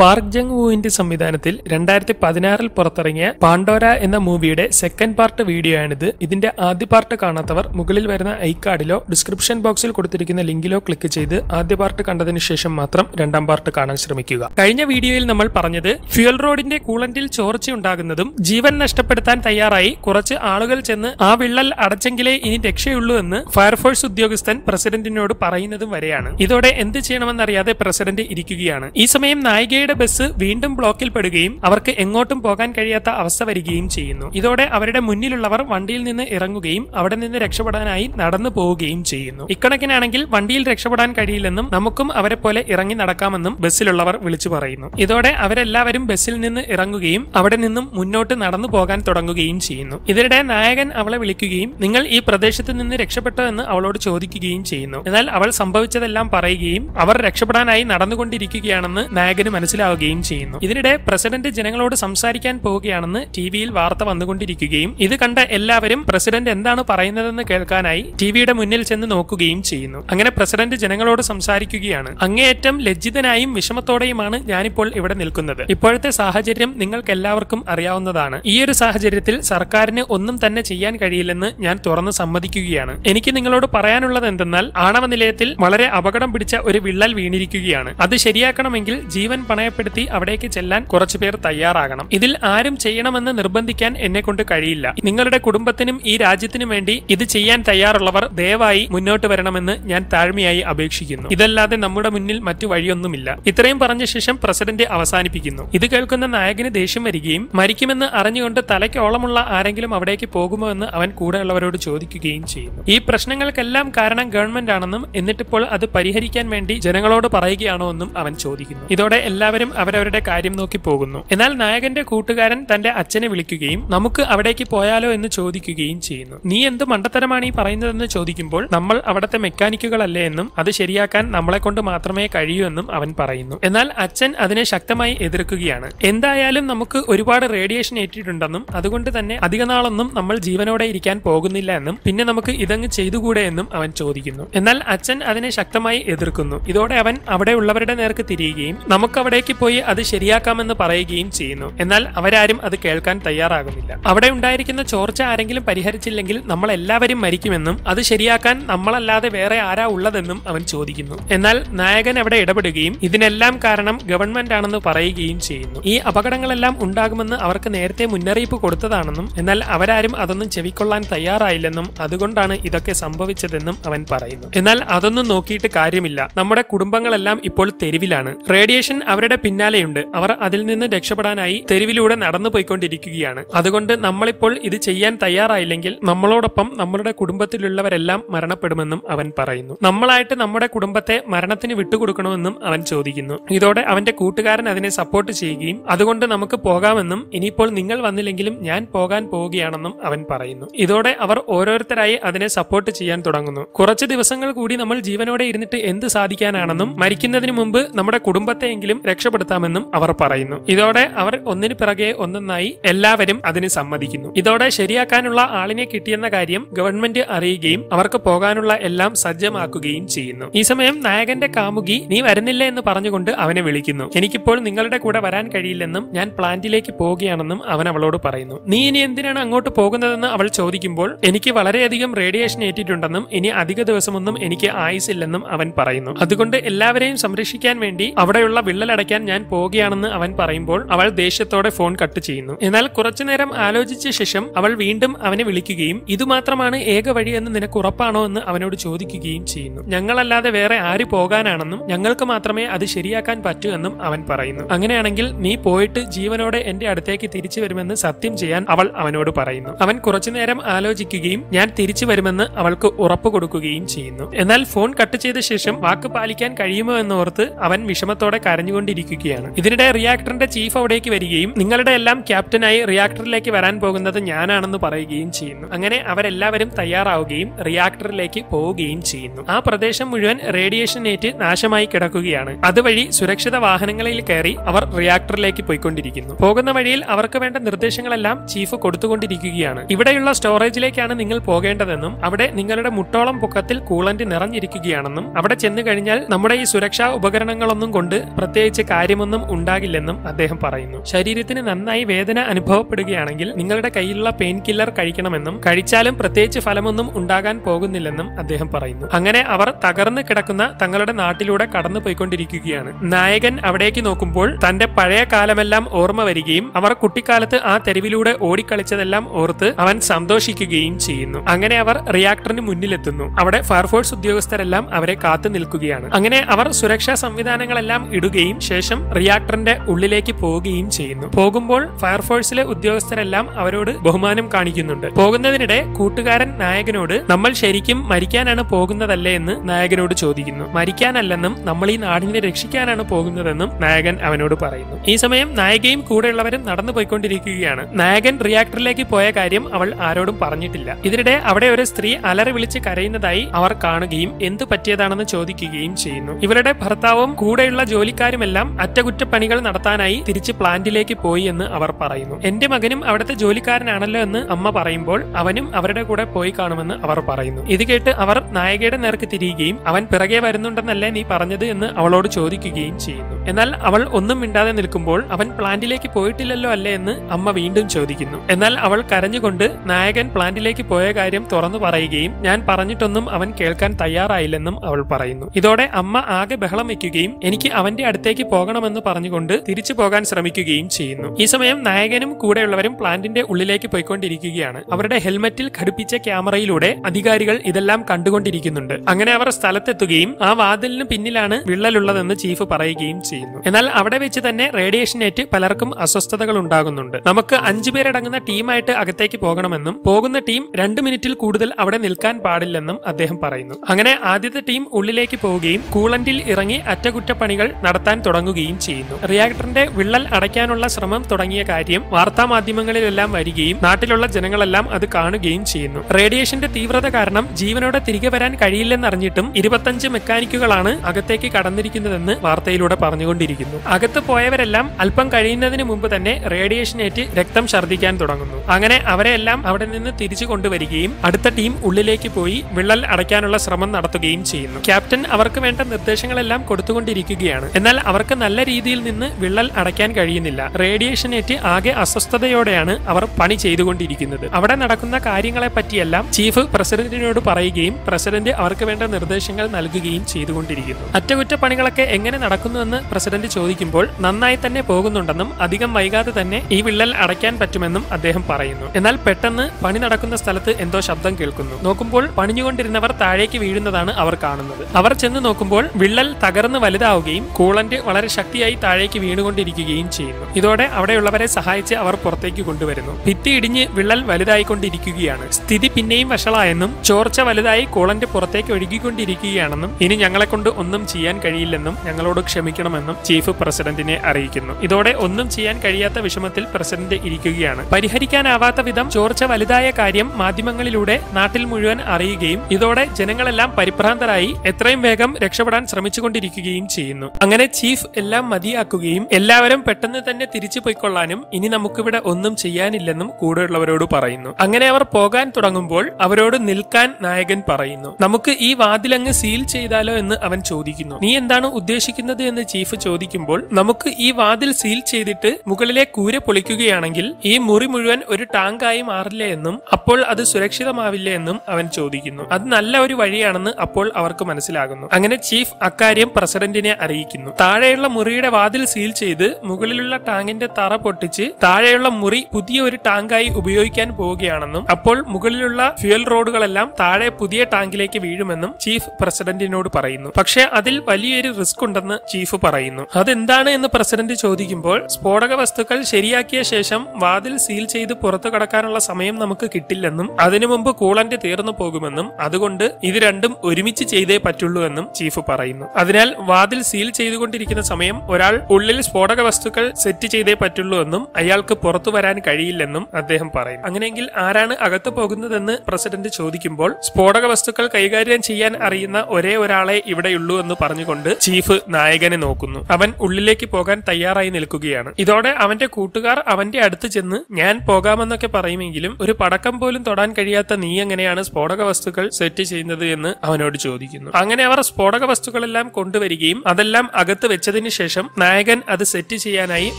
Park Jung വൂവിന്റെ സംവിധാനത്തിൽ 2016-ൽ പുറത്തിറങ്ങിയ പാൻഡോര എന്ന മൂവിയുടെ സെക്കൻഡ് പാർട്ട് വീഡിയോ ആണിത്. ഇതിന്റെ ആദ്യ പാർട്ട് കാണാത്തവർ മുകളിൽ വരുന്ന ഐക്കാർഡിലോ ഡിസ്ക്രിപ്ഷൻ ബോക്സിൽ കൊടുത്തിരിക്കുന്ന ലിങ്കിലോ ക്ലിക്ക് ചെയ്ത് ആദ്യ പാർട്ട് കണ്ടതിന് ശേഷം മാത്രം രണ്ടാം പാർട്ട് കാണാൻ ശ്രമിക്കുക. കഴിഞ്ഞ വീഡിയോയിൽ നമ്മൾ പറഞ്ഞത് ഫ്യൂൽ റോഡിന്റെ കൂളന്റിൽ ചോർച്ചയുണ്ടാകുന്നതും ജീവൻ നഷ്ടപ്പെടുത്താൻ തയ്യാറായി കുറച്ച് ആളുകൾ ചെന്ന് ആ വിള്ളൽ അടച്ചെങ്കിലേ ഇനി രക്ഷയുള്ളൂ എന്ന് ഫയർഫോഴ്സ് ഉദ്യോഗസ്ഥൻ പ്രസിഡന്റിനോട് പറയുന്നതും വരെയാണ്. ഇതോടെ എന്ത് ചെയ്യണമെന്നറിയാതെ പ്രസിഡന്റ് ഇരിക്കുകയാണ്. ഈ സമയം നായികയുടെ ബസ് വീണ്ടും ബ്ലോക്കിൽ പെടുകയും അവർക്ക് എങ്ങോട്ടും പോകാൻ കഴിയാത്ത അവസ്ഥ വരികയും ചെയ്യുന്നു. ഇതോടെ അവരുടെ മുന്നിലുള്ളവർ വണ്ടിയിൽ നിന്ന് ഇറങ്ങുകയും അവിടെ നിന്ന് രക്ഷപ്പെടാനായി നടന്നു പോവുകയും ചെയ്യുന്നു. ഇക്കണക്കിനാണെങ്കിൽ വണ്ടിയിൽ രക്ഷപ്പെടാൻ കഴിയില്ലെന്നും നമുക്കും അവരെ പോലെ ഇറങ്ങി നടക്കാമെന്നും ബസ്സിലുള്ളവർ വിളിച്ചു പറയുന്നു. ഇതോടെ അവരെല്ലാവരും ബസ്സിൽ നിന്ന് ഇറങ്ങുകയും അവിടെ നിന്നും മുന്നോട്ട് നടന്നു പോകാൻ തുടങ്ങുകയും ചെയ്യുന്നു. ഇതിനിടെ നായകൻ അവളെ വിളിക്കുകയും നിങ്ങൾ ഈ പ്രദേശത്ത് നിന്ന് രക്ഷപ്പെട്ടോ എന്ന് അവളോട് ചോദിക്കുകയും ചെയ്യുന്നു. എന്നാൽ അവൾ സംഭവിച്ചതെല്ലാം പറയുകയും അവർ രക്ഷപ്പെടാനായി നടന്നുകൊണ്ടിരിക്കുകയാണെന്ന് നായകന് മനസ്സിലാവുകയും ചെയ്യുന്നു. ഇതിനിടെ പ്രസിഡന്റ് ജനങ്ങളോട് സംസാരിക്കാൻ പോവുകയാണെന്ന് ടിവിയിൽ വാർത്ത വന്നുകൊണ്ടിരിക്കുകയും ഇത് കണ്ട എല്ലാവരും പ്രസിഡന്റ് എന്താണ് പറയുന്നതെന്ന് കേൾക്കാനായി ടിവിയുടെ മുന്നിൽ ചെന്ന് നോക്കുകയും ചെയ്യുന്നു. അങ്ങനെ പ്രസിഡന്റ് ജനങ്ങളോട് സംസാരിക്കുകയാണ്. അങ്ങേയറ്റം ലജ്ജിതനായും വിഷമത്തോടെയുമാണ് ഞാനിപ്പോൾ ഇവിടെ നിൽക്കുന്നത്. ഇപ്പോഴത്തെ സാഹചര്യം നിങ്ങൾക്ക് എല്ലാവർക്കും അറിയാവുന്നതാണ്. ഈ ഒരു സാഹചര്യത്തിൽ സർക്കാരിന് ഒന്നും തന്നെ ചെയ്യാൻ കഴിയില്ലെന്ന് ഞാൻ തുറന്ന് സമ്മതിക്കുകയാണ്. എനിക്ക് നിങ്ങളോട് പറയാനുള്ളത് എന്തെന്നാൽ ആണവ നിലയത്തിൽ വളരെ അപകടം പിടിച്ച ഒരു വിള്ളൽ വീണിരിക്കുകയാണ്. അത് ശരിയാക്കണമെങ്കിൽ ജീവൻ പണയപ്പെടുത്തി അവിടേക്ക് ചെല്ലാൻ കുറച്ചുപേർ തയ്യാറാകണം. ഇതിൽ ആരും ചെയ്യണമെന്ന് നിർബന്ധിക്കാൻ എന്നെ കൊണ്ട് കഴിയില്ല. നിങ്ങളുടെ കുടുംബത്തിനും ഈ രാജ്യത്തിനും വേണ്ടി ഇത് ചെയ്യാൻ തയ്യാറുള്ളവർ ദയവായി മുന്നോട്ട് വരണമെന്ന് ഞാൻ താഴ്മയായി അപേക്ഷിക്കുന്നു. ഇതല്ലാതെ നമ്മുടെ മുന്നിൽ മറ്റു വഴിയൊന്നുമില്ല. ഇത്രയും പറഞ്ഞ ശേഷം പ്രസിഡന്റ് അവസാനിപ്പിക്കുന്നു. ഇത് കേൾക്കുന്ന നായകന് ദേഷ്യം വരികയും മരിക്കുമെന്ന് അറിഞ്ഞുകൊണ്ട് തലയ്ക്കോളമുള്ള ആരെങ്കിലും അവിടേക്ക് പോകുമോ എന്ന് അവൻ കൂടെയുള്ളവരോട് ചോദിക്കുകയും ചെയ്യുന്നു. ഈ പ്രശ്നങ്ങൾക്കെല്ലാം കാരണം ഗവൺമെന്റ് ആണെന്നും എന്നിട്ടിപ്പോൾ അത് പരിഹരിക്കാൻ വേണ്ടി ജനങ്ങളോട് പറയുകയാണോ എന്നും അവൻ ചോദിക്കുന്നു. ഇതോടെ എല്ലാവരും അവരവരുടെ കാര്യം നോക്കി പോകുന്നു. എന്നാൽ നായകന്റെ കൂട്ടുകാരൻ തന്റെ അച്ഛനെ വിളിക്കുകയും നമുക്ക് അവിടേക്ക് പോയാലോ എന്ന് ചോദിക്കുകയും ചെയ്യുന്നു. നീ എന്ത് മണ്ടത്തരമാണ് ഈ പറയുന്നതെന്ന് ചോദിക്കുമ്പോൾ നമ്മൾ അവിടത്തെ മെക്കാനിക്കുകളല്ലേ എന്നും അത് ശരിയാക്കാൻ നമ്മളെ കൊണ്ട് മാത്രമേ കഴിയൂ എന്നും അവൻ പറയുന്നു. എന്നാൽ അച്ഛൻ അതിനെ ശക്തമായി എതിർക്കുകയാണ്. എന്തായാലും നമുക്ക് ഒരുപാട് റേഡിയേഷൻ ഏറ്റിട്ടുണ്ടെന്നും അതുകൊണ്ട് തന്നെ അധികനാളൊന്നും നമ്മൾ ജീവനോടെ ഇരിക്കാൻ പോകുന്നില്ല എന്നും പിന്നെ നമുക്ക് ഇതങ്ങ് ചെയ്തുകൂടെ എന്നും അവൻ ചോദിക്കുന്നു. എന്നാൽ അച്ഛൻ അതിനെ ശക്തമായി എതിർക്കുന്നു. ഇതോടെ അവൻ അവിടെയുള്ളവരുടെ നേർക്ക് തിരിയുകയും നമുക്ക് അവിടേക്ക് പോയി അത് ശരിയാക്കാമെന്ന് പറയുകയും ചെയ്യുന്നു. എന്നാൽ അവരാരും അത് കേൾക്കാൻ തയ്യാറാകുന്നില്ല. അവിടെ ഉണ്ടായിരിക്കുന്ന ചോർച്ച ആരെങ്കിലും പരിഹരിച്ചില്ലെങ്കിൽ നമ്മൾ എല്ലാവരും മരിക്കുമെന്നും അത് ശരിയാക്കാൻ നമ്മളല്ലാതെ വേറെ ആരാ ഉള്ളതെന്നും അവൻ ചോദിക്കുന്നു. എന്നാൽ നായകൻ അവിടെ ഇടപെടുകയും ഇതിനെല്ലാം കാരണം ഗവൺമെന്റ് ആണെന്ന് പറയുകയും ചെയ്യുന്നു. ഈ അപകടങ്ങളെല്ലാം ഉണ്ടാകുമെന്ന് അവർക്ക് നേരത്തെ മുന്നറിയിപ്പ് കൊടുത്തതാണെന്നും എന്നാൽ അവരാരും അതൊന്നും ചെവിക്കൊള്ളാൻ തയ്യാറായില്ലെന്നും അതുകൊണ്ടാണ് ഇതൊക്കെ സംഭവിച്ചതെന്നും അവൻ പറയുന്നു. എന്നാൽ അതൊന്നും നോക്കിയിട്ട് കാര്യമില്ല. നമ്മുടെ കുടുംബങ്ങളെല്ലാം ഇപ്പോൾ തെരുവിലാണ്. റേഡിയേഷൻ അവരുടെ പിന്നാലെയുണ്ട്. അവർ അതിൽ നിന്ന് രക്ഷപ്പെടാനായി തെരുവിലൂടെ നടന്നു പോയിക്കൊണ്ടിരിക്കുകയാണ്. അതുകൊണ്ട് നമ്മളിപ്പോൾ ഇത് ചെയ്യാൻ തയ്യാറായില്ലെങ്കിൽ നമ്മളോടൊപ്പം നമ്മുടെ കുടുംബത്തിലുള്ളവരെല്ലാം മരണപ്പെടുമെന്നും അവൻ പറയുന്നു. നമ്മളായിട്ട് നമ്മുടെ കുടുംബത്തെ മരണത്തിന് വിട്ടുകൊടുക്കണമെന്നും അവൻ ചോദിക്കുന്നു. ഇതോടെ അവന്റെ കൂട്ടുകാരൻ അതിനെ സപ്പോർട്ട് ചെയ്യുകയും അതുകൊണ്ട് നമുക്ക് പോകാമെന്നും ഇനിയിപ്പോൾ നിങ്ങൾ വന്നില്ലെങ്കിലും ഞാൻ പോകാൻ പോവുകയാണെന്നും അവൻ പറയുന്നു. ഇതോടെ അവർ ഓരോരുത്തരായി അതിനെ സപ്പോർട്ട് ചെയ്യാൻ തുടങ്ങുന്നു. കുറച്ച് ദിവസങ്ങൾ കൂടി നമ്മൾ ജീവനോടെ ഇരുന്നിട്ട് എന്ത് സാധിക്കാനാണെന്നും മരിക്കുന്നതിന് മുമ്പ് നമ്മുടെ കുടുംബത്തെയെങ്കിലും രക്ഷപ്പെടുത്താമെന്നും അവർ പറയുന്നു. ഇതോടെ അവർ ഒന്നിനു പിറകെ ഒന്നൊന്നായി എല്ലാവരും അതിന് സമ്മതിക്കുന്നു. ഇതോടെ ശരിയാക്കാനുള്ള ആളിനെ കിട്ടിയെന്ന കാര്യം ഗവൺമെന്റ് അറിയുകയും അവർക്ക് പോകാനുള്ള എല്ലാം സജ്ജമാക്കുകയും ചെയ്യുന്നു. ഈ സമയം നായകന്റെ കാമുകി നീ വരുന്നില്ല എന്ന് പറഞ്ഞുകൊണ്ട് അവനെ വിളിക്കുന്നു. എനിക്കിപ്പോൾ നിങ്ങളുടെ കൂടെ വരാൻ കഴിയില്ലെന്നും ഞാൻ പ്ലാന്റിലേക്ക് പോവുകയാണെന്നും അവൻ അവളോട് പറയുന്നു. നീ ഇനി എന്തിനാണ് അങ്ങോട്ട് പോകുന്നതെന്ന് അവൾ ചോദിക്കുമ്പോൾ എനിക്ക് വളരെയധികം റേഡിയേഷൻ ഏറ്റിട്ടുണ്ടെന്നും ഇനി അധിക ദിവസമൊന്നും എനിക്ക് ആയുസില്ലെന്നും അവൻ പറയുന്നു. അതുകൊണ്ട് എല്ലാവരെയും സംരക്ഷിക്കാൻ വേണ്ടി അവിടെയുള്ള വിള്ളലടയ്ക്കാൻ ഞാൻ പോവുകയാണെന്ന് അവൻ പറയുമ്പോൾ അവൾ ദേഷ്യത്തോടെ ഫോൺ കട്ട് ചെയ്യുന്നു. എന്നാൽ കുറച്ചുനേരം ആലോചിച്ച ശേഷം അവൾ വീണ്ടും അവനെ വിളിക്കുകയും ഇതുമാത്രമാണ് ഏക വഴിയെന്ന് നിനക്ക് ഉറപ്പാണോ എന്ന് അവനോട് ചോദിക്കുകയും ചെയ്യുന്നു. ഞങ്ങളല്ലാതെ വേറെ ആര് പോകാനാണെന്നും ഞങ്ങൾക്ക് മാത്രമേ അത് ശരിയാക്കാൻ പറ്റൂ എന്നും അവൻ പറയുന്നു. അങ്ങനെയാണെങ്കിൽ നീ പോയിട്ട് ജീവനോടെ എന്റെ അടുത്തേക്ക് തിരിച്ചു വരുമെന്ന് സത്യം ചെയ്യാൻ അവൾ അവനോട് പറയുന്നു. അവൻ കുറച്ചുനേരം ആലോചിക്കുകയും ഞാൻ തിരിച്ചു വരുമെന്ന് അവൾക്ക് ഉറപ്പ് കൊടുക്കുകയും ചെയ്യുന്നു. എന്നാൽ ഫോൺ കട്ട് ചെയ്ത ശേഷം വാക്ക് പാലിക്കാൻ കഴിയുമോ എന്നോർത്ത് അവൻ വിഷമത്തോടെ കരഞ്ഞുകൊണ്ടിരിക്കുകയാണ്. ഇതിനിടെ റിയാക്ടറിന്റെ ചീഫ് അവിടേക്ക് വരികയും നിങ്ങളുടെ എല്ലാം ക്യാപ്റ്റനായി റിയാക്ടറിലേക്ക് വരാൻ പോകുന്നത് ഞാനാണെന്ന് പറയുകയും ചെയ്യുന്നു. അങ്ങനെ അവരെല്ലാവരും തയ്യാറാവുകയും റിയാക്ടറിലേക്ക് പോവുകയും ചെയ്യുന്നു. ആ പ്രദേശം മുഴുവൻ റേഡിയേഷൻ ഏറ്റ് നാശമായി കിടക്കുകയാണ്. അതുവഴി സുരക്ഷിത വാഹനങ്ങളിൽ കയറി അവർ റിയാക്ടറിലേക്ക് പോയിക്കൊണ്ടിരിക്കുന്നു. പോകുന്ന വഴിയിൽ അവർക്ക് വേണ്ട നിർദ്ദേശങ്ങളെല്ലാം ചീഫ് കൊടുത്തുകൊണ്ടിരിക്കുകയാണ്. ഇവിടെയുള്ള സ്റ്റോറേജിലേക്കാണ് നിങ്ങൾ പോകേണ്ടതെന്നും അവിടെ നിങ്ങളുടെ മുട്ടോളം പൊക്കത്തിൽ കൂളന്റ് നിറഞ്ഞിരിക്കുകയാണെന്നും അവിടെ ചെന്നു കഴിഞ്ഞാൽ നമ്മുടെ ഈ സുരക്ഷാ ഉപകരണങ്ങളൊന്നും കൊണ്ട് പ്രത്യേകിച്ച് കാര്യമൊന്നും ഉണ്ടാകില്ലെന്നും അദ്ദേഹം പറയുന്നു. ശരീരത്തിന് നന്നായി വേദന അനുഭവപ്പെടുകയാണെങ്കിൽ നിങ്ങളുടെ കയ്യിലുള്ള പെയിൻ കില്ലർ കഴിക്കണമെന്നും കഴിച്ചാലും പ്രത്യേകിച്ച് ഫലമൊന്നും ഉണ്ടാകാൻ പോകുന്നില്ലെന്നും അദ്ദേഹം പറയുന്നു. അങ്ങനെ അവർ തകർന്നു കിടക്കുന്ന തങ്ങളുടെ നാട്ടിലൂടെ കടന്നു പോയിക്കൊണ്ടിരിക്കുകയാണ്. നായകൻ അവിടേക്ക് നോക്കുമ്പോൾ തന്റെ പഴയ കാലമെല്ലാം ഓർമ്മ വരികയും അവർ കുട്ടിക്കാലത്ത് ആ തെരുവിലൂടെ ഓടിക്കളിച്ചതെല്ലാം ഓർത്ത് അവൻ സന്തോഷിക്കുകയും ചെയ്യുന്നു. അങ്ങനെ അവർ റിയാക്ടറിന് മുന്നിലെത്തുന്നു. അവിടെ ഫയർഫോഴ്സ് ഉദ്യോഗസ്ഥരെല്ലാം അവരെ കാത്തു നിൽക്കുകയാണ്. അങ്ങനെ അവർ സുരക്ഷാ സംവിധാനങ്ങളെല്ലാം ഇടുകയും ശേഷം റിയാക്ടറിന്റെ ഉള്ളിലേക്ക് പോവുകയും ചെയ്യുന്നു. പോകുമ്പോൾ ഫയർഫോഴ്സിലെ ഉദ്യോഗസ്ഥരെല്ലാം അവരോട് ബഹുമാനം കാണിക്കുന്നുണ്ട്. പോകുന്നതിനിടെ കൂട്ടുകാരൻ നായകനോട് നമ്മൾ ശരിക്കും മരിക്കാനാണ് പോകുന്നതല്ലേ എന്ന് നായകനോട് ചോദിക്കുന്നു. മരിക്കാനല്ലെന്നും നമ്മൾ ഈ നാടിനെ രക്ഷിക്കാനാണ് പോകുന്നതെന്നും നായകൻ അവനോട് പറയുന്നു. ഈ സമയം നായികയും കൂടെയുള്ളവരും നടന്നു പോയിക്കൊണ്ടിരിക്കുകയാണ്. നായകൻ റിയാക്ടറിലേക്ക് പോയ കാര്യം അവൾ ആരോടും പറഞ്ഞിട്ടില്ല. ഇതിനിടെ അവിടെ ഒരു സ്ത്രീ അലറി വിളിച്ച് കരയുന്നതായി അവർ കാണുകയും എന്തു പറ്റിയതാണെന്ന് ചോദിക്കുകയും ചെയ്യുന്നു. ഇവരുടെ ഭർത്താവും കൂടെയുള്ള ജോലിക്കാരുമെല്ലാം അറ്റകുറ്റപ്പണികൾ നടത്താനായി തിരിച്ച് പ്ലാന്റിലേക്ക് പോയി എന്ന് അവർ പറയുന്നു. എന്റെ മകനും അവിടുത്തെ ജോലിക്കാരനാണല്ലോ എന്ന് അമ്മ പറയുമ്പോൾ അവനും അവരുടെ കൂടെ പോയി കാണുമെന്ന് അവർ പറയുന്നു. ഇത് കേട്ട് അവർ നായികയുടെ നേർക്ക് തിരിയുകയും അവൻ പിറകെ വരുന്നുണ്ടെന്നല്ലേ നീ പറഞ്ഞത് എന്ന് അവളോട് ചോദിക്കുകയും ചെയ്യുന്നു. എന്നാൽ അവൾ ഒന്നും മിണ്ടാതെ നിൽക്കുമ്പോൾ അവൻ പ്ലാന്റിലേക്ക് പോയിട്ടില്ലല്ലോ അല്ലേ എന്ന് അമ്മ വീണ്ടും ചോദിക്കുന്നു. എന്നാൽ അവൾ കരഞ്ഞുകൊണ്ട് നായകൻ പ്ലാന്റിലേക്ക് പോയ കാര്യം തുറന്നു പറയുകയും ഞാൻ പറഞ്ഞിട്ടൊന്നും അവൻ കേൾക്കാൻ തയ്യാറായില്ലെന്നും അവൾ പറയുന്നു. ഇതോടെ അമ്മ ആകെ ബഹളം വയ്ക്കുകയും എനിക്ക് അവന്റെ അടുത്തേക്ക് പോകണമെന്ന് പറഞ്ഞുകൊണ്ട് തിരിച്ചു പോകാൻ ശ്രമിക്കുകയും ചെയ്യുന്നു. ഈ സമയം നായകനും കൂടെയുള്ളവരും പ്ലാന്റിന്റെ ഉള്ളിലേക്ക് പോയിക്കൊണ്ടിരിക്കുകയാണ്. അവരുടെ ഹെൽമറ്റിൽ ഘടിപ്പിച്ച ക്യാമറയിലൂടെ അധികാരികൾ ഇതെല്ലാം കണ്ടുകൊണ്ടിരിക്കുന്നുണ്ട്. അങ്ങനെ അവർ സ്ഥലത്തെത്തുകയും ആ വാതിലിന് പിന്നിലാണ് വിള്ളലുള്ളതെന്ന് ചീഫ് പറയുകയും ചെയ്യുന്നു. എന്നാൽ അവിടെ വെച്ച് തന്നെ റേഡിയേഷനേറ്റ് പലർക്കും അസ്വസ്ഥതകൾ ഉണ്ടാകുന്നുണ്ട്. നമുക്ക് 5 പേരടങ്ങുന്ന ടീമായിട്ട് അകത്തേക്ക് പോകണമെന്നും പോകുന്ന ടീം 2 മിനിറ്റിൽ കൂടുതൽ അവിടെ നിൽക്കാൻ പാടില്ലെന്നും അദ്ദേഹം പറയുന്നു. അങ്ങനെ ആദ്യത്തെ ടീം ഉള്ളിലേക്ക് പോവുകയും കൂളന്റിൽ ഇറങ്ങി അറ്റകുറ്റപ്പണികൾ നടത്താൻ തുടങ്ങുകയും ചെയ്യുന്നു. റിയാക്ടറിന്റെ വിള്ളൽ അടയ്ക്കാനുള്ള ശ്രമം തുടങ്ങിയ കാര്യം വാർത്താമാധ്യമങ്ങളിലെല്ലാം വരികയും നാട്ടിലുള്ള ജനങ്ങളെല്ലാം അത് കാണുകയും ചെയ്യുന്നു. റേഡിയേഷന്റെ തീവ്രത കാരണം ജീവനോടെ തിരികെ വരാൻ കഴിയില്ലെന്നറിഞ്ഞിട്ടും 25 മെക്കാനിക്കുകളാണ് അകത്തേക്ക് കടന്നിരിക്കുന്നതെന്ന് വാർത്തയിലൂടെ പറഞ്ഞുകൊണ്ടിരിക്കുന്നു. അകത്ത് പോയവരെല്ലാം അല്പം കഴിയുന്നതിന് മുമ്പ് തന്നെ റേഡിയേഷനേറ്റ് രക്തം ഛർദ്ദിക്കാൻ തുടങ്ങുന്നു. അങ്ങനെ അവരെല്ലാം അവിടെ നിന്ന് തിരിച്ചു കൊണ്ടുവരികയും അടുത്ത ടീം ഉള്ളിലേക്ക് പോയി വിള്ളൽ അടയ്ക്കാനുള്ള ശ്രമം നടത്തുകയും ചെയ്യുന്നു. ക്യാപ്റ്റൻ അവർക്ക് വേണ്ട നിർദ്ദേശങ്ങളെല്ലാം കൊടുത്തുകൊണ്ടിരിക്കുകയാണ്. എന്നാൽ അവർക്ക് നല്ല രീതിയിൽ നിന്ന് വിള്ളൽ അടയ്ക്കാൻ കഴിയുന്നില്ല. റേഡിയേഷനേറ്റ് ആകെ അസ്വസ്ഥതയോടെയാണ് അവർ പണി ചെയ്തുകൊണ്ടിരിക്കുന്നത്. അവിടെ നടക്കുന്ന കാര്യങ്ങളെ പറ്റിയെല്ലാം ചീഫ് പ്രസിഡന്റിനോട് പറയുകയും പ്രസിഡന്റ് അവർക്ക് വേണ്ട നിർദ്ദേശങ്ങൾ നൽകുകയും ചെയ്തുകൊണ്ടിരിക്കുന്നു. അറ്റകുറ്റപ്പണികളൊക്കെ എങ്ങനെ നടക്കുന്നുവെന്ന് പ്രസിഡന്റ് ചോദിക്കുമ്പോൾ നന്നായി തന്നെ പോകുന്നുണ്ടെന്നും അധികം വൈകാതെ തന്നെ ഈ വിള്ളൽ അടയ്ക്കാൻ പറ്റുമെന്നും അദ്ദേഹം പറയുന്നു. എന്നാൽ പെട്ടെന്ന് പണി നടക്കുന്ന സ്ഥലത്ത് എന്തോ ശബ്ദം കേൾക്കുന്നു. നോക്കുമ്പോൾ പണിഞ്ഞുകൊണ്ടിരുന്നവർ താഴേക്ക് വീഴുന്നതാണ് അവർ കാണുന്നത്. അവർ ചെന്ന് നോക്കുമ്പോൾ വിള്ളൽ തകർന്ന് വലുതാവുകയും കൂളന്റ് വളരെ ശക്തിയായി താഴേക്ക് വീണുകൊണ്ടിരിക്കുകയും ചെയ്യുന്നു. ഇതോടെ അവിടെയുള്ളവരെ സഹായിച്ച് അവർ പുറത്തേക്ക് കൊണ്ടുവരുന്നു. ഭിത്തി ഇടിഞ്ഞ് വിള്ളൽ വലുതായിക്കൊണ്ടിരിക്കുകയാണ്. സ്ഥിതി പിന്നെയും വഷളായെന്നും ചോർച്ച വലുതായി കൂളന്റ് പുറത്തേക്ക് ഒഴുകിക്കൊണ്ടിരിക്കുകയാണെന്നും ഇനി ഞങ്ങളെ കൊണ്ട് ഒന്നും ചെയ്യാൻ കഴിയില്ലെന്നും ഞങ്ങളോട് ക്ഷമിക്കണമെന്നും ചീഫ് പ്രസിഡന്റിനെ അറിയിക്കുന്നു. ഇതോടെ ഒന്നും ചെയ്യാൻ കഴിയാത്ത വിഷമത്തിൽ പ്രസിഡന്റ് ഇരിക്കുകയാണ്. പരിഹരിക്കാനാവാത്ത വിധം ചോർച്ച വലുതായ കാര്യം മാധ്യമങ്ങളിലൂടെ നാട്ടിൽ മുഴുവൻ അറിയുകയും ഇതോടെ ജനങ്ങളെല്ലാം പരിഭ്രാന്തരായി എത്രയും വേഗം രക്ഷപ്പെടാൻ ശ്രമിച്ചുകൊണ്ടിരിക്കുകയും ചെയ്യുന്നു. അങ്ങനെ ചീഫ് എല്ലാം മതിയാക്കുകയും എല്ലാവരും പെട്ടെന്ന് തന്നെ തിരിച്ചു പോയിക്കൊള്ളാനും ഇനി നമുക്കിവിടെ ഒന്നും ചെയ്യാനില്ലെന്നും കൂടെയുള്ളവരോട് പറയുന്നു. അങ്ങനെ അവർ പോകാൻ തുടങ്ങുമ്പോൾ അവരോട് നിൽക്കാൻ നായകൻ പറയുന്നു. നമുക്ക് ഈ വാതിലങ്ങ് സീൽ ചെയ്താലോ എന്ന് അവൻ ചോദിക്കുന്നു. നീ എന്താണ് ഉദ്ദേശിക്കുന്നത് എന്ന് ചീഫ് ചോദിക്കുമ്പോൾ നമുക്ക് ഈ വാതിൽ സീൽ ചെയ്തിട്ട് മുകളിലെ കൂര പൊളിക്കുകയാണെങ്കിൽ ഈ മുറി മുഴുവൻ ഒരു ടാങ്കായി മാറില്ലേ എന്നും അപ്പോൾ അത് സുരക്ഷിതമാവില്ലേ എന്നും അവൻ ചോദിക്കുന്നു. അത് നല്ല ഒരു വഴിയാണെന്ന് അപ്പോൾ അവർക്ക് മനസ്സിലാകുന്നു. അങ്ങനെ ചീഫ് അക്കാര്യം പ്രസിഡന്റിനെ അറിയിക്കുന്നു. താഴെയുള്ള മുറിയുടെ വാതിൽ സീൽ ചെയ്ത് മുകളിലുള്ള ടാങ്കിന്റെ തറ പൊട്ടിച്ച് താഴെയുള്ള മുറി പുതിയ ഒരു ടാങ്കായി ഉപയോഗിക്കാൻ പോവുകയാണെന്നും അപ്പോൾ മുകളിലുള്ള ഫ്യൂൽ റോഡുകളെല്ലാം താഴെ പുതിയ ടാങ്കിലേക്ക് വീഴുമെന്നും ചീഫ് പ്രസിഡന്റിനോട് പറയുന്നു. പക്ഷേ അതിൽ വലിയൊരു റിസ്ക് ഉണ്ടെന്ന് ചീഫ് പറയുന്നു. അതെന്താണ് എന്ന് പ്രസിഡന്റ് ചോദിക്കുമ്പോൾ സ്ഫോടക വസ്തുക്കൾ ശരിയാക്കിയ ശേഷം വാതിൽ സീൽ ചെയ്ത് പുറത്തു കടക്കാനുള്ള സമയം നമുക്ക് കിട്ടില്ലെന്നും അതിനു മുമ്പ് കൂളന്റ് തീർന്നു പോകുമെന്നും അതുകൊണ്ട് ഇത് രണ്ടും ഒരുമിച്ച് ചെയ്തേ പറ്റുള്ളൂ എന്നും ചീഫ് പറയുന്നു. അതിനാൽ വാതിൽ സീൽ ചെയ്തുകൊണ്ടിരിക്കുന്ന സമയം ഒരാൾ ഉള്ളിൽ സ്ഫോടക വസ്തുക്കൾ സെറ്റ് ചെയ്തേ പറ്റുള്ളൂ എന്നും അയാൾക്ക് പുറത്തു വരാൻ കഴിയില്ലെന്നും അദ്ദേഹം പറയുന്നു. അങ്ങനെയെങ്കിൽ ആരാണ് അകത്ത് പോകുന്നതെന്ന് പ്രസിഡന്റ് ചോദിക്കുമ്പോൾ സ്ഫോടക വസ്തുക്കൾ കൈകാര്യം ചെയ്യാൻ അറിയുന്ന ഒരേ ഒരാളെ ഇവിടെയുള്ളൂ എന്ന് പറഞ്ഞുകൊണ്ട് ചീഫ് നായകനെ നോക്കുന്നു. അവൻ ഉള്ളിലേക്ക് പോകാൻ തയ്യാറായി നിൽക്കുകയാണ്. ഇതോടെ അവന്റെ കൂട്ടുകാർ അവന്റെ അടുത്ത് ചെന്ന് ഞാൻ പോകാമെന്നൊക്കെ പറയുമെങ്കിലും ഒരു പടക്കം പോലും തൊടാൻ കഴിയാത്ത നീ എങ്ങനെയാണ് സ്ഫോടക വസ്തുക്കൾ സെറ്റ് ചെയ്യുന്നത് എന്ന് അവനോട് ചോദിക്കുന്നു. അങ്ങനെ അവർ സ്ഫോടക വസ്തുക്കളെല്ലാം കൊണ്ടുവരികയും അതെല്ലാം അകത്ത് വെച്ച് വെച്ചതിന് ശേഷം നായകൻ അത് സെറ്റ് ചെയ്യാനായി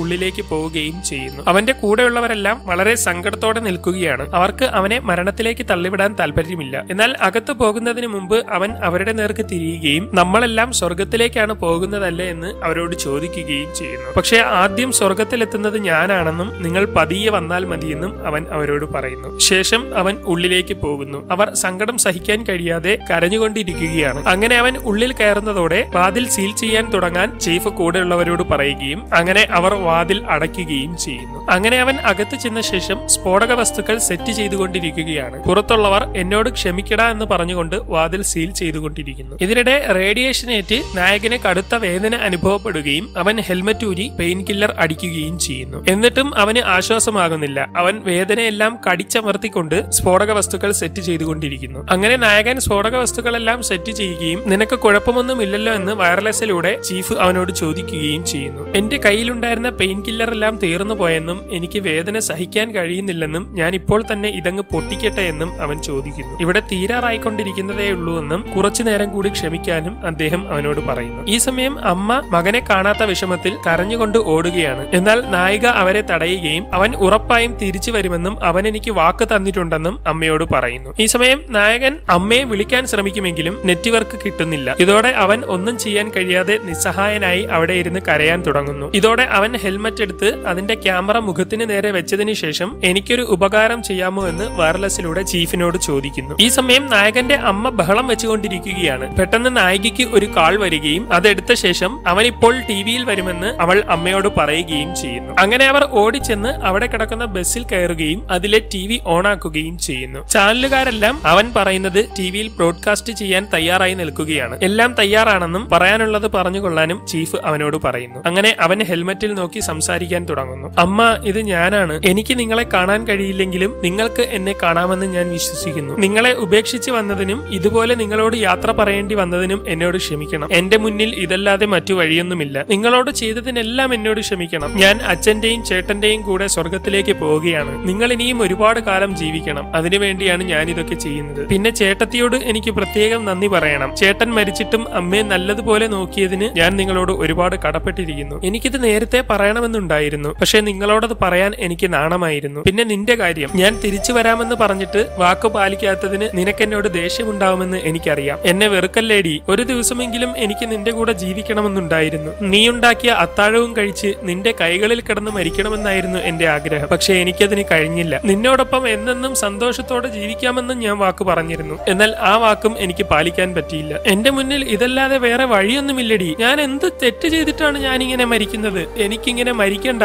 ഉള്ളിലേക്ക് പോവുകയും ചെയ്യുന്നു. അവന്റെ കൂടെയുള്ളവരെല്ലാം വളരെ സങ്കടത്തോടെ നിൽക്കുകയാണ്. അവർക്ക് അവനെ മരണത്തിലേക്ക് തള്ളിവിടാൻ താല്പര്യമില്ല. എന്നാൽ അകത്തു പോകുന്നതിന് മുമ്പ് അവൻ അവരുടെ നേർക്ക് തിരിയുകയും നമ്മളെല്ലാം സ്വർഗത്തിലേക്കാണ് പോകുന്നതല്ലേ എന്ന് അവരോട് ചോദിക്കുകയും ചെയ്യുന്നു. പക്ഷേ ആദ്യം സ്വർഗത്തിലെത്തുന്നത് ഞാനാണെന്നും നിങ്ങൾ പതിയെ വന്നാൽ മതിയെന്നും അവൻ അവരോട് പറയുന്നു. ശേഷം അവൻ ഉള്ളിലേക്ക് പോകുന്നു. അവർ സങ്കടം സഹിക്കാൻ കഴിയാതെ കരഞ്ഞുകൊണ്ടിരിക്കുകയാണ്. അങ്ങനെ അവൻ ഉള്ളിൽ കയറുന്നതോടെ വാതിൽ സീൽ ചെയ്യാൻ തുടങ്ങാൻ ചീഫ് കൂടെയുള്ളവരോട് പറയുകയും അങ്ങനെ അവർ വാതിൽ അടയ്ക്കുകയും ചെയ്യുന്നു. അങ്ങനെ അവൻ അകത്ത് ചെന്ന ശേഷം സ്ഫോടക വസ്തുക്കൾ സെറ്റ് ചെയ്തുകൊണ്ടിരിക്കുകയാണ്. പുറത്തുള്ളവർ എന്നോട് ക്ഷമിക്കടാ എന്ന് പറഞ്ഞുകൊണ്ട് വാതിൽ സീൽ ചെയ്തുകൊണ്ടിരിക്കുന്നു. ഇതിനിടെ റേഡിയേഷൻ ഏറ്റ് നായകന് കടുത്ത വേദന അനുഭവപ്പെടുകയും അവൻ ഹെൽമറ്റ് ഊരി പെയിൻ കില്ലർ അടിക്കുകയും ചെയ്യുന്നു. എന്നിട്ടും അവന് ആശ്വാസമാകുന്നില്ല. അവൻ വേദനയെല്ലാം കടിച്ചമർത്തിക്കൊണ്ട് സ്ഫോടക വസ്തുക്കൾ സെറ്റ് ചെയ്തുകൊണ്ടിരിക്കുന്നു. അങ്ങനെ നായകൻ സ്ഫോടക വസ്തുക്കളെല്ലാം സെറ്റ് ചെയ്യുകയും നിനക്ക് കുഴപ്പമൊന്നും ഇല്ലല്ലോ എന്ന് വയർലെസ്സിലൂടെ ചീഫ് അവനോട് ചോദിക്കുകയും ചെയ്യുന്നു. എന്റെ കയ്യിലുണ്ടായിരുന്ന പെയിൻ കില്ലറെല്ലാം തീർന്നു പോയെന്നും എനിക്ക് വേദന സഹിക്കാൻ കഴിയുന്നില്ലെന്നും ഞാൻ ഇപ്പോൾ തന്നെ ഇതങ്ങ് പൊട്ടിക്കട്ടെ എന്നും അവൻ ചോദിക്കുന്നു. ഇവിടെ തീരാറായിക്കൊണ്ടിരിക്കുന്നതേ ഉള്ളൂ എന്നും കുറച്ചു നേരം കൂടി ക്ഷമിക്കാനും അദ്ദേഹം അവനോട് പറയുന്നു. ഈ സമയം അമ്മ മകനെ കാണാത്ത വിഷമത്തിൽ കരഞ്ഞുകൊണ്ട് ഓടുകയാണ്. എന്നാൽ നായിക അവരെ തടയുകയും അവൻ ഉറപ്പായും തിരിച്ചു വരുമെന്നും അവൻ എനിക്ക് വാക്ക് തന്നിട്ടുണ്ടെന്നും അമ്മയോട് പറയുന്നു. ഈ സമയം നായകൻ അമ്മയെ വിളിക്കാൻ ശ്രമിക്കുമെങ്കിലും നെറ്റ്വർക്ക് കിട്ടുന്നില്ല. ഇതോടെ അവൻ ഒന്നും ചെയ്യാൻ കഴിയാതെ നിസ്സഹായനായി അവിടെ ഇരുന്ന് കരയാൻ തുടങ്ങുന്നു. ഇതോടെ അവൻ ഹെൽമറ്റ് എടുത്ത് അതിന്റെ ക്യാമറ മുഖത്തിന് നേരെ വെച്ചതിന് ശേഷം എനിക്കൊരു ഉപകാരം ചെയ്യാമോ എന്ന് വയർലെസ്സിലൂടെ ചീഫിനോട് ചോദിക്കുന്നു. ഈ സമയം നായകന്റെ അമ്മ ബഹളം വെച്ചുകൊണ്ടിരിക്കുകയാണ്. പെട്ടെന്ന് നായികയ്ക്ക് ഒരു കാൾ വരികയും അതെടുത്ത ശേഷം അവൻ ഇപ്പോൾ ടി വിയിൽ വരുമെന്ന് അവൾ അമ്മയോട് പറയുകയും ചെയ്യുന്നു. അങ്ങനെ അവർ ഓടിച്ചെന്ന് അവിടെ കിടക്കുന്ന ബസ്സിൽ കയറുകയും അതിലെ ടി വി ഓണാക്കുകയും ചെയ്യുന്നു. ചാനലുകാരെല്ലാം അവൻ പറയുന്നത് ടി വിയിൽ ബ്രോഡ്കാസ്റ്റ് ചെയ്യാൻ തയ്യാറായി നിൽക്കുകയാണ്. എല്ലാം തയ്യാറാണെന്നും പറയാനുള്ളത് പറഞ്ഞുകൊള്ളാനും ചീഫ് അവനോട് പറയുന്നു. അങ്ങനെ അവൻ ഹെൽമറ്റിൽ നോക്കി സംസാരിക്കാൻ തുടങ്ങുന്നു. അമ്മ, ഇത് ഞാനാണ്. എനിക്ക് നിങ്ങളെ കാണാൻ കഴിയില്ലെങ്കിലും നിങ്ങൾക്ക് എന്നെ കാണാമെന്ന് ഞാൻ വിശ്വസിക്കുന്നു. നിങ്ങളെ ഉപേക്ഷിച്ച് വന്നതിനും ഇതുപോലെ നിങ്ങളോട് യാത്ര പറയേണ്ടി വന്നതിനും എന്നോട് ക്ഷമിക്കണം. എന്റെ മുന്നിൽ ഇതല്ലാതെ മറ്റു വഴിയൊന്നുമില്ല. നിങ്ങളോട് ചെയ്തതിനെല്ലാം എന്നോട് ക്ഷമിക്കണം. ഞാൻ അച്ഛന്റെയും ചേട്ടന്റെയും കൂടെ സ്വർഗത്തിലേക്ക് പോവുകയാണ്. നിങ്ങൾ ഇനിയും ഒരുപാട് കാലം ജീവിക്കണം. അതിനുവേണ്ടിയാണ് ഞാൻ ഇതൊക്കെ ചെയ്യുന്നത്. പിന്നെ ചേട്ടത്തിയോട് എനിക്ക് പ്രത്യേകം നന്ദി പറയണം. ചേട്ടൻ മരിച്ചിട്ടും അമ്മയെ നല്ലതുപോലെ നോക്കിയതിന് ഞാൻ നിങ്ങളോട് ഒരുപാട് കടപ്പെട്ടിരിക്കുന്നു. എനിക്കിത് നേരത്തെ പറയണമെന്നുണ്ടായിരുന്നു, പക്ഷെ നിങ്ങളോടത് പറയാൻ എനിക്ക് നാണമായിരുന്നു. പിന്നെ നിന്റെ കാര്യം, ഞാൻ തിരിച്ചു വരാമെന്ന് പറഞ്ഞിട്ട് വാക്ക് പാലിക്കാത്തതിന് നിനക്കെന്നോട് ദേഷ്യമുണ്ടാവുമെന്ന് എനിക്കറിയാം. എന്നെ വെറുക്കല്ലേടി. ഒരു ദിവസമെങ്കിലും എനിക്ക് നിന്റെ കൂടെ ജീവിക്കണമെന്നുണ്ടായിരുന്നു. നീയുണ്ടാക്കിയ അത്താഴവും കഴിച്ച് നിന്റെ കൈകളിൽ കിടന്ന് മരിക്കണമെന്നായിരുന്നു എന്റെ ആഗ്രഹം. പക്ഷെ എനിക്കതിന് കഴിഞ്ഞില്ല. നിന്നോടൊപ്പം എന്നെന്നും സന്തോഷത്തോടെ ജീവിക്കാമെന്നും ഞാൻ വാക്ക് പറഞ്ഞിരുന്നു. എന്നാൽ ആ വാക്കും എനിക്ക് പാലിക്കാൻ പറ്റിയില്ല. എന്റെ മുന്നിൽ ഇതല്ലാതെ വേറെ വഴിയൊന്നുമില്ലടി. ഞാൻ എന്ത് തെറ്റ് ചെയ്തിട്ടാണ് ഞാനിങ്ങനെ മരിക്കുന്നത്? എനിക്കിങ്ങനെ മരിക്കണ്ട.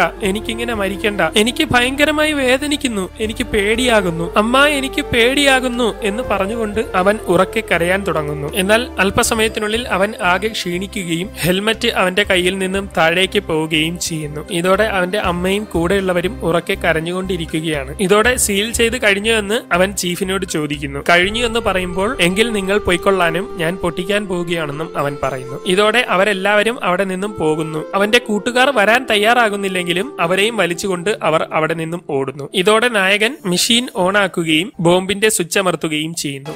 എനിക്ക് ഭയങ്കരമായി വേദനിക്കുന്നു. എനിക്ക് പേടിയാകുന്നു. അമ്മ, എനിക്ക് പേടിയാകുന്നു എന്ന് പറഞ്ഞുകൊണ്ട് അവൻ ഉറക്കെ കരയാൻ തുടങ്ങുന്നു. എന്നാൽ അല്പസമയത്തിനുള്ളിൽ അവൻ ആകെ ക്ഷീണിക്കുകയും ഹെൽമറ്റ് അവന്റെ കയ്യിൽ നിന്നും താഴേക്ക് പോവുകയും ചെയ്യുന്നു. ഇതോടെ അവന്റെ അമ്മയും കൂടെയുള്ളവരും ഉറക്കെ കരഞ്ഞുകൊണ്ടിരിക്കുകയാണ്. ഇതോടെ സീൽ ചെയ്ത് കഴിഞ്ഞു എന്ന് അവൻ ചീഫിനോട് ചോദിക്കുന്നു. കഴിഞ്ഞു എന്ന് പറയുമ്പോൾ എങ്കിൽ നിങ്ങൾ പൊയ്ക്കൊള്ളാനും ഞാൻ പൊട്ടിക്കാൻ പോവുകയാണെന്നും അവൻ പറയുന്നു. ഇതോടെ അവരെല്ലാവരും അവിടെ നിന്നും പോകുന്നു. അവന്റെ കൂട്ടുകാർ വരാൻ തയ്യാറാകുന്നില്ലെങ്കിലും അവരെയും വലിച്ചുകൊണ്ട് അവർ അവിടെ നിന്നും ഓടുന്നു. ഇതോടെ നായകൻ മെഷീൻ ഓണാക്കുകയും ബോംബിന്റെ സ്വിച്ച് അമർത്തുകയും ചെയ്യുന്നു.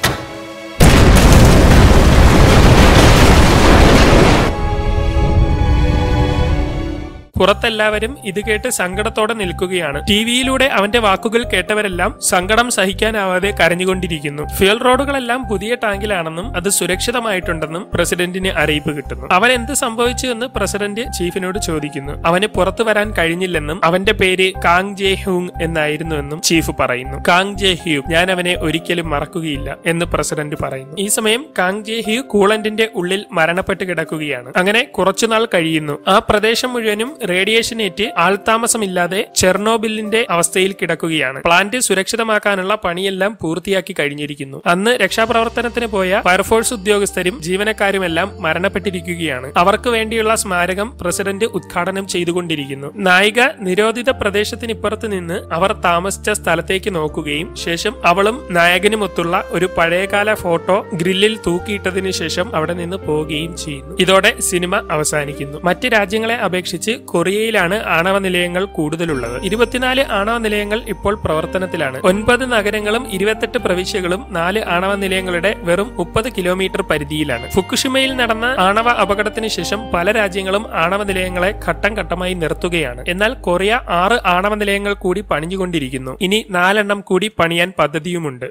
പുറത്തെല്ലാവരും ഇത് കേട്ട് സങ്കടത്തോടെ നിൽക്കുകയാണ്. ടി വിയിലൂടെ അവന്റെ വാക്കുകൾ കേട്ടവരെല്ലാം സങ്കടം സഹിക്കാനാവാതെ കരഞ്ഞുകൊണ്ടിരിക്കുന്നു. ഫ്യൂൽ റോഡുകളെല്ലാം പുതിയ ടാങ്കിലാണെന്നും അത് സുരക്ഷിതമായിട്ടുണ്ടെന്നും പ്രസിഡന്റിന് അറിയിപ്പ് കിട്ടുന്നു. അവൻ എന്ത് സംഭവിച്ചു എന്ന് പ്രസിഡന്റ് ചീഫിനോട് ചോദിക്കുന്നു. അവന് പുറത്തു വരാൻ കഴിഞ്ഞില്ലെന്നും അവന്റെ പേര് കാങ് ജെ ഹ്യൂങ് എന്നായിരുന്നു എന്നും ചീഫ് പറയുന്നു. കാങ് ജെ ഹ്യൂ, ഞാൻ അവനെ ഒരിക്കലും മറക്കുകയില്ല എന്ന് പ്രസിഡന്റ് പറയുന്നു. ഈ സമയം കാങ് ജെ ഹ്യൂ കൂളന്റിന്റെ ഉള്ളിൽ മരണപ്പെട്ട് കിടക്കുകയാണ്. അങ്ങനെ കുറച്ചുനാൾ കഴിയുന്നു. ആ പ്രദേശം മുഴുവനും റേഡിയേഷൻ ഏറ്റ് ആൾതാമസമില്ലാതെ ചെർണോബിലിന്റെ അവസ്ഥയിൽ കിടക്കുകയാണ്. പ്ലാന്റ് സുരക്ഷിതമാക്കാനുള്ള പണിയെല്ലാം പൂർത്തിയാക്കി കഴിഞ്ഞിരിക്കുന്നു. അന്ന് രക്ഷാപ്രവർത്തനത്തിന് പോയ ഫയർഫോഴ്സ് ഉദ്യോഗസ്ഥരും ജീവനക്കാരുമെല്ലാം മരണപ്പെട്ടിരിക്കുകയാണ്. അവർക്ക് വേണ്ടിയുള്ള സ്മാരകം പ്രസിഡന്റ് ഉദ്ഘാടനം ചെയ്തുകൊണ്ടിരിക്കുന്നു. നായിക നിരോധിത പ്രദേശത്തിനിപ്പുറത്ത് നിന്ന് അവർ താമസിച്ച സ്ഥലത്തേക്ക് നോക്കുകയും ശേഷം അവളും നായകനുമൊത്തുള്ള ഒരു പഴയകാല ഫോട്ടോ ഗ്രില്ലിൽ തൂക്കിയിട്ടതിനു ശേഷം അവിടെ നിന്ന് പോവുകയും ചെയ്യുന്നു. ഇതോടെ സിനിമ അവസാനിക്കുന്നു. മറ്റ് രാജ്യങ്ങളെ അപേക്ഷിച്ച് കൊറിയയിലാണ് ആണവ നിലയങ്ങൾ കൂടുതലുള്ളത്. 24 ആണവ നിലയങ്ങൾ ഇപ്പോൾ പ്രവർത്തനത്തിലാണ്. 9 നഗരങ്ങളും 28 പ്രവിശ്യകളും 4 ആണവ നിലയങ്ങളുടെ വെറും 30 കിലോമീറ്റർ പരിധിയിലാണ്. ഫുക്കുഷിമയിൽ നടന്ന ആണവ അപകടത്തിന് ശേഷം പല രാജ്യങ്ങളും ആണവ നിലയങ്ങളെ ഘട്ടം ഘട്ടമായി നിർത്തുകയാണ്. എന്നാൽ കൊറിയ 6 ആണവ നിലയങ്ങൾ കൂടി പണിഞ്ഞുകൊണ്ടിരിക്കുന്നു. ഇനി 4 എണ്ണം കൂടി പണിയാൻ പദ്ധതിയുമുണ്ട്.